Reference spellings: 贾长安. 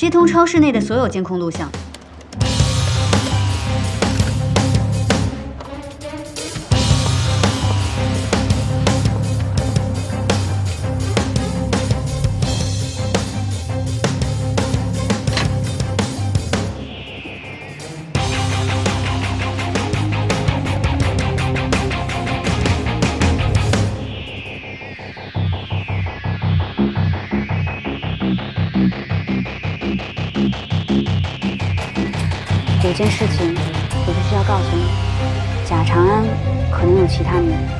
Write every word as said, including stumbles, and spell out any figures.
接通超市内的所有监控录像。有件事情，我必须要告诉你，贾长安可能有其他女人。